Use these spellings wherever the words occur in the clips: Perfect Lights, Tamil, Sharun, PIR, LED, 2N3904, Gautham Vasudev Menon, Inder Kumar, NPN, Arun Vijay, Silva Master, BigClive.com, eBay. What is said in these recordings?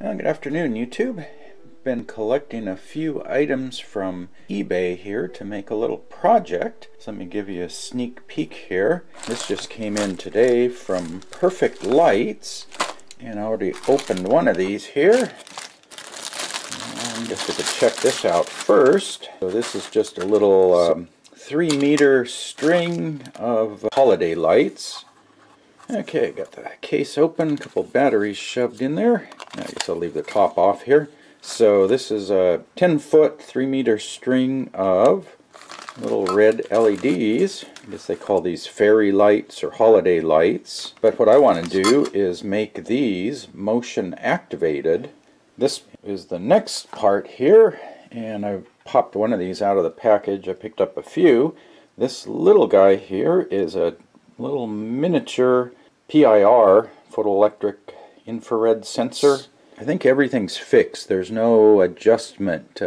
Well, good afternoon, YouTube. Been collecting a few items from eBay here to make a little project. So let me give you a sneak peek here. This just came in today from Perfect Lights, and I already opened one of these here. I'm just going to check this out first. So this is just a little 3-meter string of holiday lights. Okay, got the case open, a couple batteries shoved in there. I guess I'll leave the top off here. So this is a 10-foot, 3-meter string of little red LEDs. I guess they call these fairy lights or holiday lights. But what I want to do is make these motion activated. This is the next part here, and I've popped one of these out of the package. I picked up a few. This little guy here is a little miniature PIR, photoelectric infrared sensor. I think everything's fixed. There's no adjustment,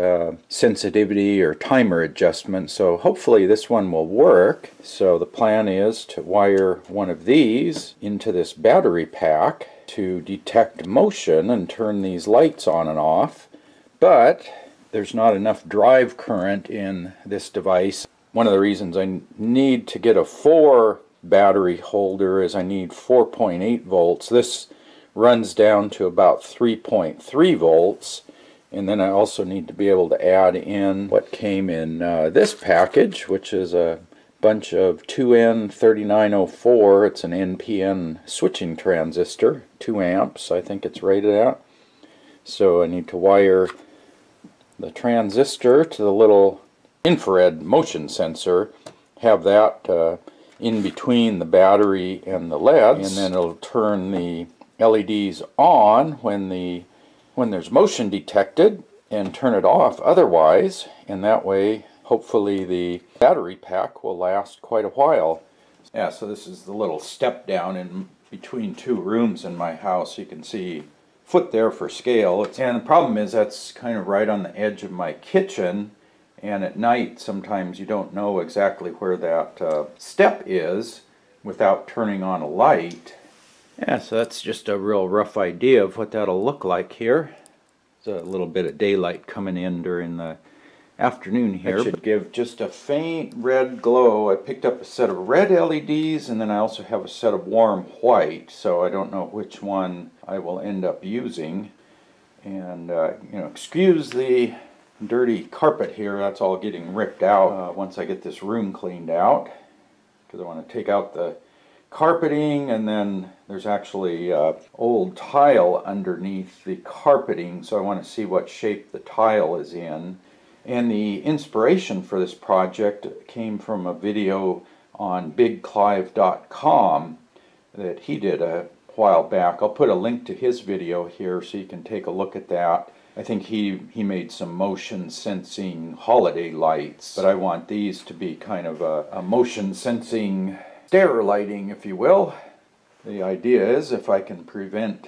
sensitivity or timer adjustment, so hopefully this one will work. So the plan is to wire one of these into this battery pack to detect motion and turn these lights on and off, but there's not enough drive current in this device. One of the reasons I need to get a 4 battery holder is I need 4.8 volts. This runs down to about 3.3 volts, and then I also need to be able to add in what came in this package, which is a bunch of 2N3904. It's an NPN switching transistor, 2 amps, I think it's rated at. So I need to wire the transistor to the little infrared motion sensor, have that in between the battery and the LEDs, and then it'll turn the LEDs on when there's motion detected and turn it off otherwise, and that way hopefully the battery pack will last quite a while. Yeah, so this is the little step down in between two rooms in my house. You can see foot there for scale, and the problem is that's kind of right on the edge of my kitchen. And at night, sometimes you don't know exactly where that step is without turning on a light. Yeah, so that's just a real rough idea of what that'll look like here. There's a little bit of daylight coming in during the afternoon here. It should give just a faint red glow. I picked up a set of red LEDs, and then I also have a set of warm white, so I don't know which one I will end up using. And, you know, excuse the dirty carpet here, that's all getting ripped out once I get this room cleaned out, because I want to take out the carpeting, and then there's actually old tile underneath the carpeting, so I want to see what shape the tile is in. And the inspiration for this project came from a video on BigClive.com that he did a while back. I'll put a link to his video here so you can take a look at that. I think he made some motion sensing holiday lights, but I want these to be kind of a motion sensing stair lighting, if you will. The idea is if I can prevent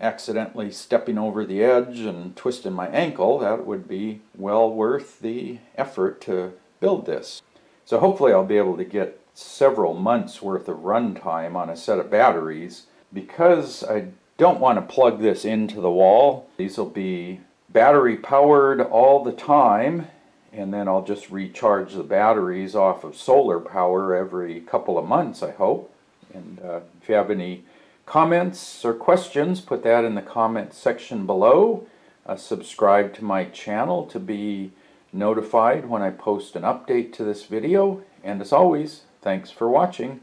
accidentally stepping over the edge and twisting my ankle, that would be well worth the effort to build this. So hopefully I'll be able to get several months worth of runtime on a set of batteries, because I don't want to plug this into the wall. These will be battery powered all the time, and then I'll just recharge the batteries off of solar power every couple of months, I hope. And if you have any comments or questions, put that in the comment section below. Subscribe to my channel to be notified when I post an update to this video. And as always, thanks for watching.